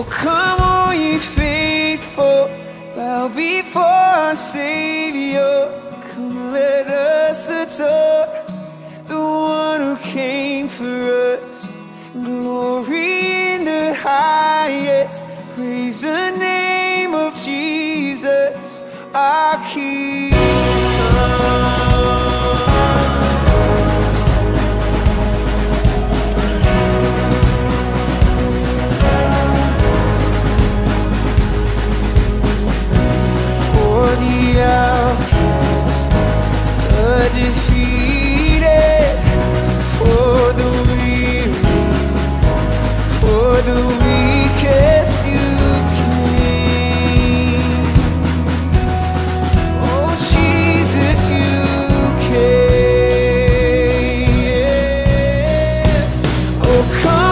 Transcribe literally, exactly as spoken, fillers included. Oh, come all ye faithful, bow before our Savior. Come, let us adore the one who came for us. Glory in the highest, praise the name of Jesus, our King. The outcast, the defeated, for the weary, for the weakest you came. Oh Jesus, you came. Oh come.